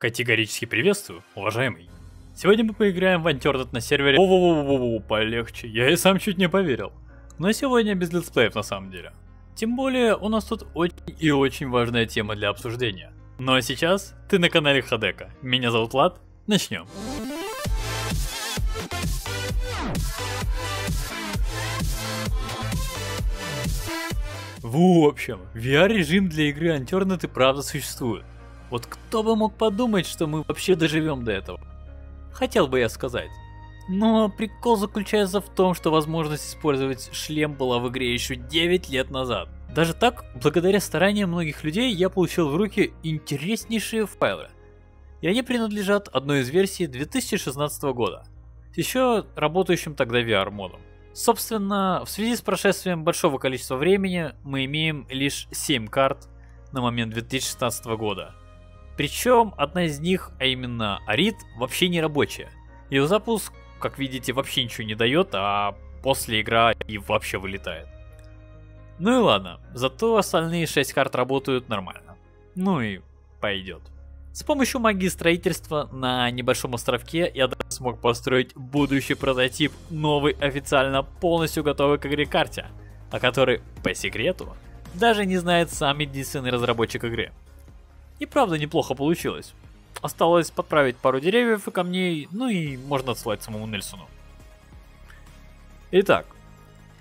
Категорически приветствую, уважаемый. Сегодня мы поиграем в Unturned на сервере... полегче, я и сам чуть не поверил. Но сегодня без летсплеев на самом деле. Тем более у нас тут очень и очень важная тема для обсуждения. Ну а сейчас ты на канале Хадека. Меня зовут Лад, начнем. В общем, VR-режим для игры Unturned и правда существует. Вот кто бы мог подумать, что мы вообще доживем до этого? Хотел бы я сказать. Но прикол заключается в том, что возможность использовать шлем была в игре еще 9 лет назад. Даже так, благодаря стараниям многих людей, я получил в руки интереснейшие файлы. И они принадлежат одной из версий 2016 года, еще работающим тогда VR-модом. Собственно, в связи с прошествием большого количества времени, мы имеем лишь 7 карт на момент 2016 года. Причем одна из них, а именно Арит, вообще не рабочая. Ее запуск, как видите, вообще ничего не дает, а после игра и вообще вылетает. Ну и ладно, зато остальные 6 карт работают нормально. Ну и пойдет. С помощью магии строительства на небольшом островке я даже смог построить будущий прототип новой официально полностью готовой к игре карте, о которой, по секрету, даже не знает сам единственный разработчик игры. И правда неплохо получилось. Осталось подправить пару деревьев и камней, ну и можно отсылать самому Нельсону. Итак,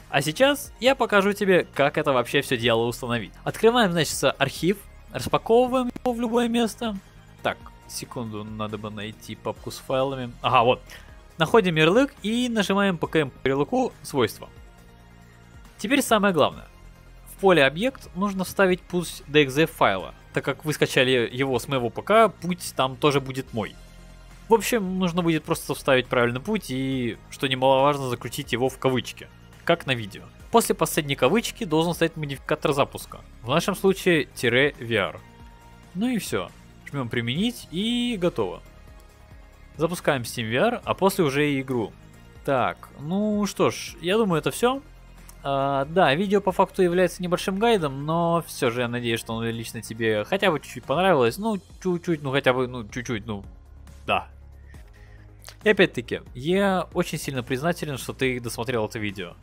а сейчас я покажу тебе, как это вообще все дело установить. Открываем, значит, архив, распаковываем его в любое место. Так, секунду, надо бы найти папку с файлами. Ага, вот. Находим ярлык и нажимаем ПКМ по ярлыку «Свойства». Теперь самое главное. В поле «Объект» нужно вставить путь DXZ файла. Так как вы скачали его с моего ПК, путь там тоже будет мой. В общем, нужно будет просто вставить правильный путь и, что немаловажно, закрутить его в кавычки, как на видео. После последней кавычки должен стоять модификатор запуска, в нашем случае -VR. Ну и все. Жмем применить и готово. Запускаем SteamVR, а после уже и игру. Так, ну что ж, я думаю, это все. Да, видео по факту является небольшим гайдом, но все же я надеюсь, что оно лично тебе хотя бы чуть-чуть понравилось. Ну, чуть-чуть, ну хотя бы, ну чуть-чуть, ну да. И опять-таки, я очень сильно признателен, что ты досмотрел это видео.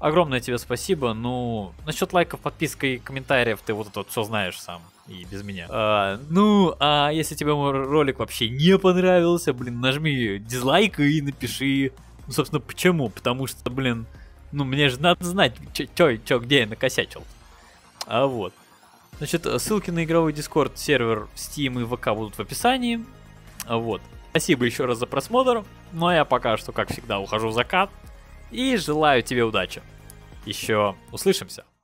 Огромное тебе спасибо, ну, насчет лайков, подписка и комментариев ты вот это вот все знаешь сам и без меня. Ну, а если тебе мой ролик вообще не понравился, блин, нажми дизлайк и напиши, ну, собственно, почему, потому что, блин, ну, мне же надо знать, чё, где я накосячил. А вот. Значит, ссылки на игровой дискорд, сервер, Steam и ВК будут в описании. А вот. Спасибо еще раз за просмотр. Ну, а я пока что, как всегда, ухожу в закат. И желаю тебе удачи. Еще услышимся.